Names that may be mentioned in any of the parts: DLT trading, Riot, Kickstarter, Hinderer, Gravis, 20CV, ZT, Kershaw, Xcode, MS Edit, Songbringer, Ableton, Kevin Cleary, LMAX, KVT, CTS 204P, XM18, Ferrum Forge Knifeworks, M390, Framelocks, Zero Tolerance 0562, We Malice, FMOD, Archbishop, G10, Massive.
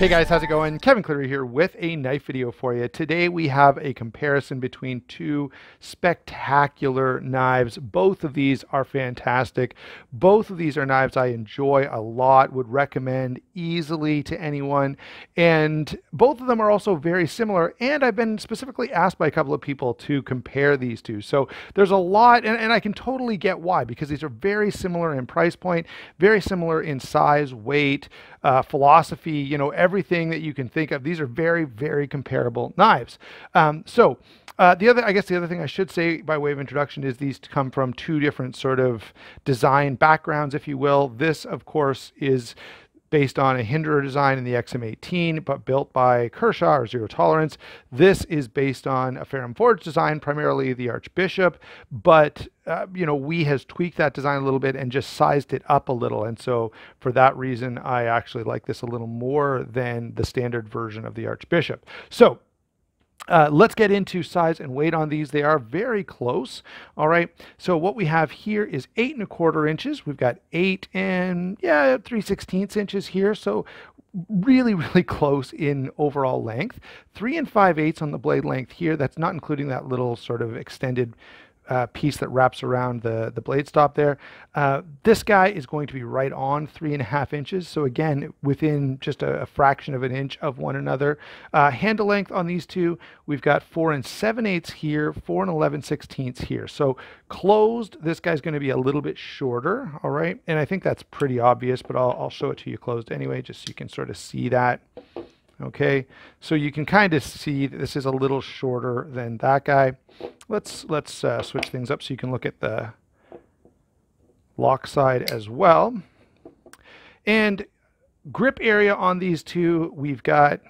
Hey guys, how's it going? Kevin Cleary here with a knife video for you. Today we have a comparison between two spectacular knives. Both of these are fantastic. Both of these are knives I enjoy a lot, would recommend easily to anyone. And both of them are also very similar. And I've been specifically asked by a couple of people to compare these two. So there's a lot, and I can totally get why, because these are very similar in price point, very similar in size, weight, philosophy, you know, everything that you can think of. These are very, very comparable knives. The other thing I should say by way of introduction is these come from two different sort of design backgrounds, if you will. This, of course, is based on a Hinderer design in the XM18, but built by Kershaw or Zero Tolerance. This is based on a Ferrum Forge design, primarily the Archbishop, but you know, We has tweaked that design a little bit and just sized it up a little. And so for that reason, I actually like this a little more than the standard version of the Archbishop. So let's get into size and weight on these. They are very close. All right. So what we have here is 8 1/4 inches. We've got 8 and 3/16 inches here. So really, really close in overall length. 3 5/8 on the blade length here. That's not including that little sort of extended piece that wraps around the blade stop there. This guy is going to be right on 3 1/2 inches. So again, within just a fraction of an inch of one another. Handle length on these two, we've got 4 7/8 here, 4 11/16 here. So closed, this guy's going to be a little bit shorter. All right. And I think that's pretty obvious, but I'll show it to you closed anyway, just so you can sort of see that. Okay, so you can kind of see that this is a little shorter than that guy. Let's switch things up so you can look at the lock side as well. And grip area on these two, we've got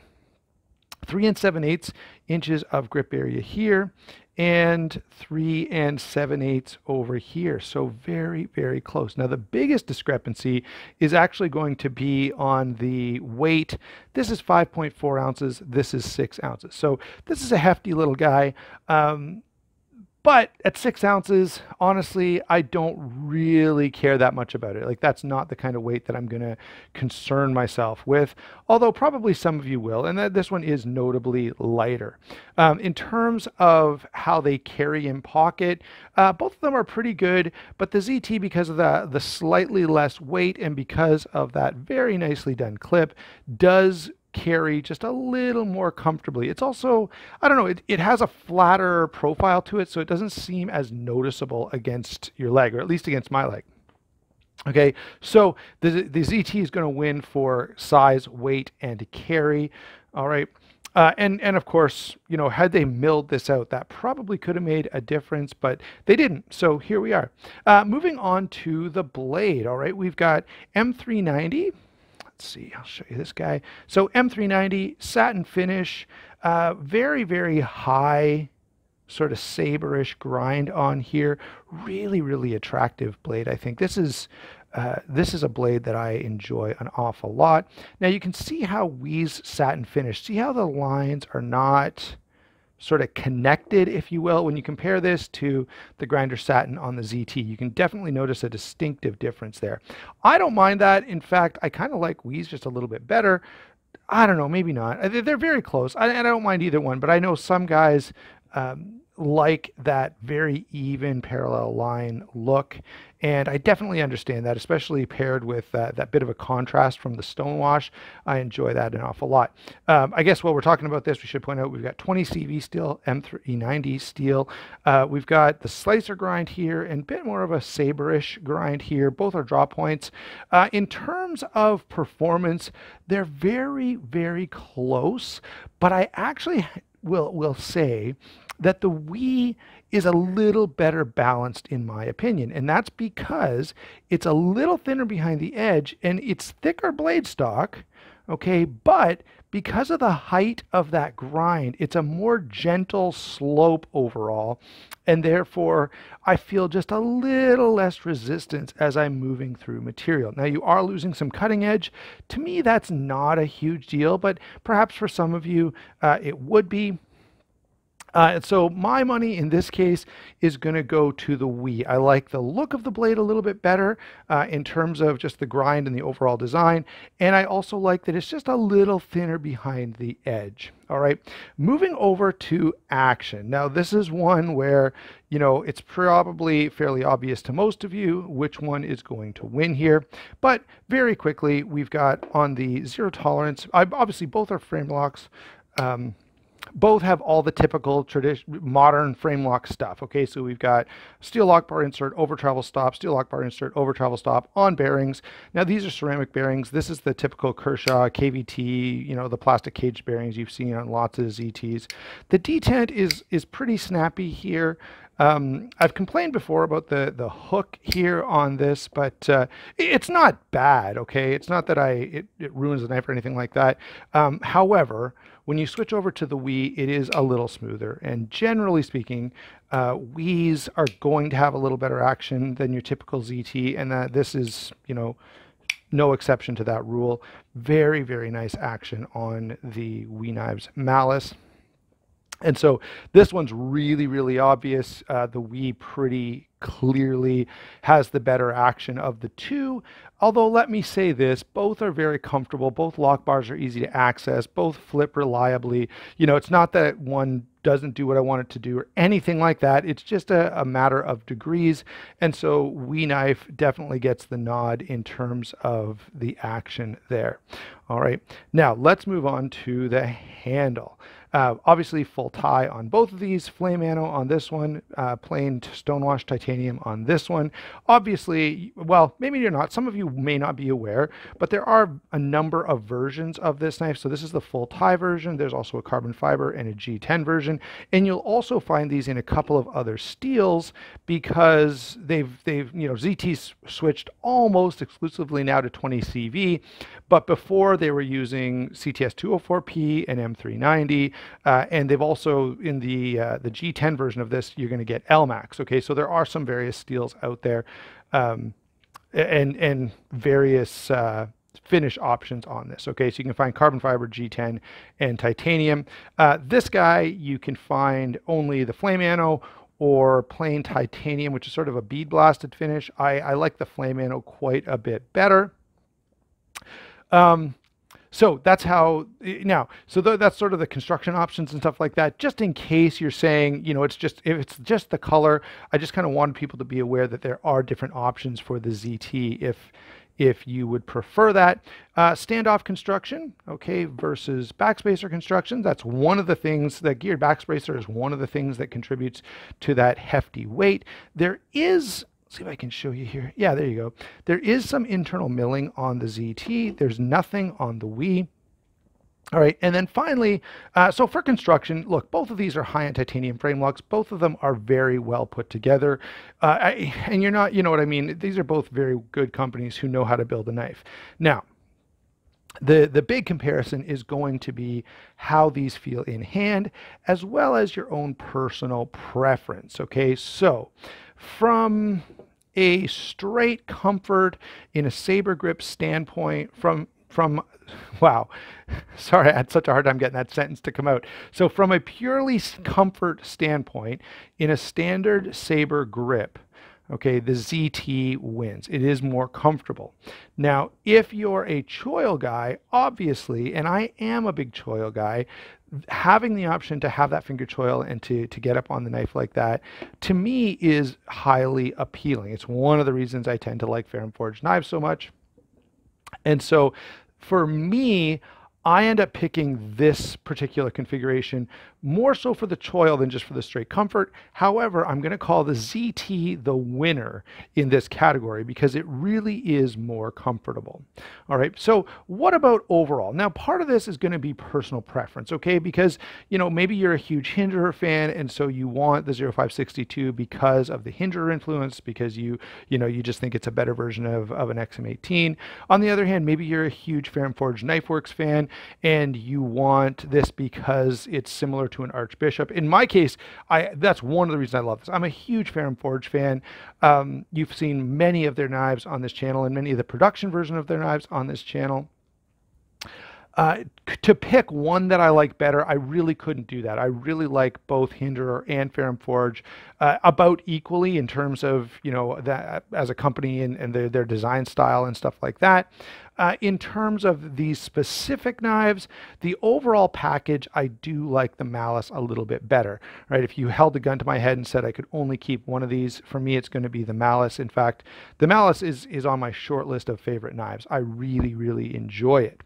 3 7/8 inches of grip area here, and 3 7/8 over here. So very, very close. Now the biggest discrepancy is actually going to be on the weight. This is 5.4 ounces. This is 6 ounces. So this is a hefty little guy. But at 6 ounces, honestly, I don't really care that much about it. Like, that's not the kind of weight that I'm going to concern myself with, although probably some of you will. And this one is notably lighter. In terms of how they carry in pocket, both of them are pretty good, but the ZT, because of the slightly less weight and because of that very nicely done clip, does carry just a little more comfortably. It's also, I don't know, it has a flatter profile to it, so it doesn't seem as noticeable against your leg, or at least against my leg. Okay, so the ZT is going to win for size, weight, and carry. All right. And of course, you know, had they milled this out, that probably could have made a difference, but they didn't. So here we are. Moving on to the blade. All right, we've got M390. See, I'll show you this guy. So M390 satin finish, very, very high sort of saberish grind on here. Really, really attractive blade. I think this is a blade that I enjoy an awful lot. Now you can see how We's satin finish, see how the lines are not sort of connected, if you will. When you compare this to the grinder satin on the ZT, you can definitely notice a distinctive difference there. I don't mind that. In fact, I kind of like We's just a little bit better. I don't know, maybe not. They're very close, and I don't mind either one, but I know some guys like that very even parallel line look, and I definitely understand that, especially paired with that bit of a contrast from the stonewash. I enjoy that an awful lot. I guess while we're talking about this, we should point out we've got 20CV steel, M390 steel. We've got the slicer grind here and a bit more of a saberish grind here. Both are draw points. In terms of performance, they're very, very close, but I actually will say that the We is a little better balanced, in my opinion. And that's because it's a little thinner behind the edge and it's thicker blade stock, okay? But because of the height of that grind, it's a more gentle slope overall. And therefore, I feel just a little less resistance as I'm moving through material. Now, you are losing some cutting edge. To me, that's not a huge deal, but perhaps for some of you, it would be. And so my money in this case is going to go to the We. I like the look of the blade a little bit better in terms of just the grind and the overall design. And I also like that it's just a little thinner behind the edge. All right, moving over to action. Now, this is one where, you know, it's probably fairly obvious to most of you which one is going to win here. But very quickly, we've got on the Zero Tolerance, obviously both are frame locks. Both have all the typical modern frame lock stuff. Okay, so we've got steel lock bar insert, over travel stop, steel lock bar insert, over travel stop on bearings. Now these are ceramic bearings. This is the typical Kershaw, KVT, you know, the plastic cage bearings you've seen on lots of ZTs. The detent is pretty snappy here. I've complained before about the hook here on this, but it's not bad, okay? It's not that it ruins the knife or anything like that. However, when you switch over to the We, it is a little smoother. And generally speaking, We's are going to have a little better action than your typical ZT, and that this is, you know, no exception to that rule. Very, very nice action on the We Knives Malice. And so this one's really, really obvious. The We pretty clearly has the better action of the two. Although let me say this, both are very comfortable. Both lock bars are easy to access. Both flip reliably. You know, it's not that one doesn't do what I want it to do or anything like that. It's just a matter of degrees. And so We Knife definitely gets the nod in terms of the action there. All right, now let's move on to the handle. Obviously full tie on both of these, flame anno on this one, plain stonewashed titanium on this one. Obviously, well, maybe you're not, some of you may not be aware, but there are a number of versions of this knife. So this is the full tie version. There's also a carbon fiber and a G10 version. And you'll also find these in a couple of other steels because they've you know, ZT's switched almost exclusively now to 20CV, but before they were using CTS 204P and M390. And they've also, in the G10 version of this, you're going to get LMAX. Okay, so there are some various steels out there and various finish options on this. Okay, so you can find carbon fiber, G10, and titanium. This guy, you can find only the flame anno or plain titanium, which is sort of a bead blasted finish. I like the flame anno quite a bit better. So that's how, now, so that's sort of the construction options and stuff like that, just in case you're saying, you know, it's just, if it's just the color, I just kind of wanted people to be aware that there are different options for the ZT if you would prefer that. Standoff construction, okay, versus backspacer construction. That's one of the things, the geared backspacer is one of the things that contributes to that hefty weight. There is, see if I can show you here. Yeah, there you go. There is some internal milling on the ZT. There's nothing on the We. All right, and then finally, so for construction, look, both of these are high-end titanium frame locks. Both of them are very well put together. And you're not, you know what I mean? These are both very good companies who know how to build a knife. Now, the big comparison is going to be how these feel in hand, as well as your own personal preference, okay? So from a straight comfort in a saber grip standpoint, from wow, sorry, I had such a hard time getting that sentence to come out. So from a purely comfort standpoint, in a standard saber grip, okay, the ZT wins. It is more comfortable. Now, if you're a choil guy, obviously, and I am a big choil guy, having the option to have that finger choil and to get up on the knife like that, to me, is highly appealing. It's one of the reasons I tend to like Ferrum Forge knives so much. And so for me, I end up picking this particular configuration more so for the choil than just for the straight comfort. However, I'm going to call the ZT the winner in this category because it really is more comfortable. All right, so what about overall? Now, part of this is going to be personal preference, okay? Because, you know, maybe you're a huge Hinderer fan, and so you want the 0562 because of the Hinderer influence, because you know, you just think it's a better version of an XM18. On the other hand, maybe you're a huge Ferrum Forge Knifeworks fan, and you want this because it's similar to an Archbishop. In my case, that's one of the reasons I love this. I'm a huge Ferrum Forge fan. You've seen many of their knives on this channel and many of the production version of their knives on this channel. To pick one that I like better, I really couldn't do that. I really like both Hinderer and Ferrum Forge about equally in terms of, you know, that as a company and their design style and stuff like that. In terms of these specific knives, the overall package, I do like the Malice a little bit better, right? If you held a gun to my head and said I could only keep one of these, for me, it's going to be the Malice. In fact, the Malice is on my short list of favorite knives. I really, really enjoy it.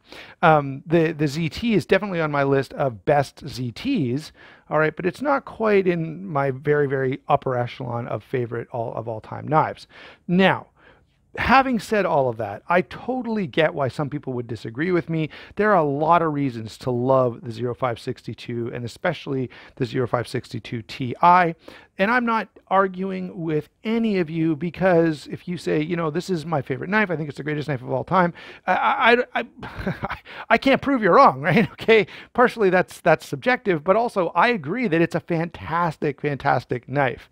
The ZT is definitely on my list of best ZTs, all right, but it's not quite in my very, very upper echelon of favorite all-time knives. Now, having said all of that, I totally get why some people would disagree with me. There are a lot of reasons to love the 0562 and especially the 0562 Ti. And I'm not arguing with any of you, because if you say, you know, this is my favorite knife, I think it's the greatest knife of all time, I can't prove you're wrong, right? Okay, partially that's subjective, but also I agree that it's a fantastic, fantastic knife.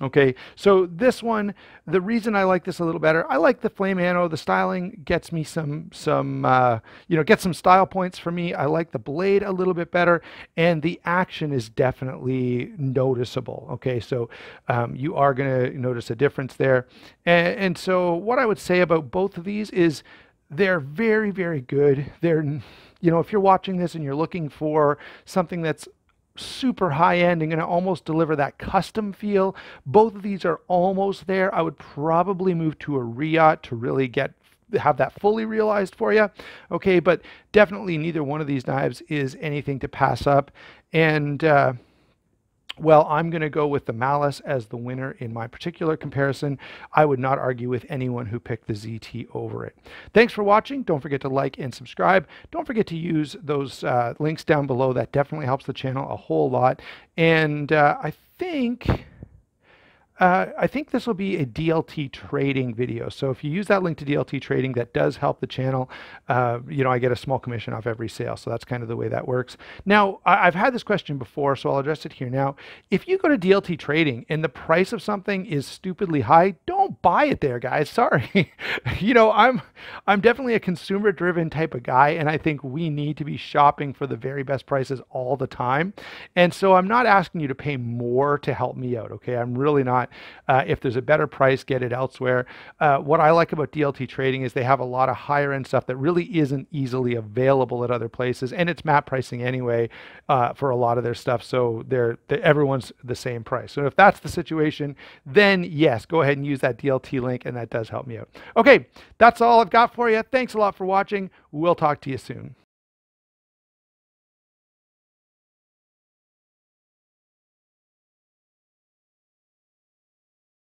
Okay, so this one, the reason I like this a little better, I like the flame anno. The styling gets me some style points for me. I like the blade a little bit better, and the action is definitely noticeable. Okay, so you are going to notice a difference there. And so what I would say about both of these is they're very, very good. They're, you know, if you're watching this and you're looking for something that's super high-end and going to almost deliver that custom feel, both of these are almost there. I would probably move to a Riot to really have that fully realized for you. Okay, but definitely neither one of these knives is anything to pass up. And well, I'm going to go with the Malice as the winner in my particular comparison. I would not argue with anyone who picked the ZT over it. Thanks for watching. Don't forget to like and subscribe. Don't forget to use those links down below. That definitely helps the channel a whole lot. And I think this will be a DLT trading video. So if you use that link to DLT trading, that does help the channel. You know, I get a small commission off every sale. So that's kind of the way that works. Now, I've had this question before, so I'll address it here now. If you go to DLT trading and the price of something is stupidly high, don't buy it there, guys. Sorry. You know, I'm definitely a consumer driven type of guy, and I think we need to be shopping for the very best prices all the time. And so I'm not asking you to pay more to help me out. Okay, I'm really not. If there's a better price, get it elsewhere. What I like about DLT trading is they have a lot of higher end stuff that really isn't easily available at other places, and it's map pricing anyway for a lot of their stuff, so everyone's the same price. So if that's the situation, then yes, go ahead and use that DLT link, and that does help me out. Okay, that's all I've got for you. Thanks a lot for watching. We'll talk to you soon.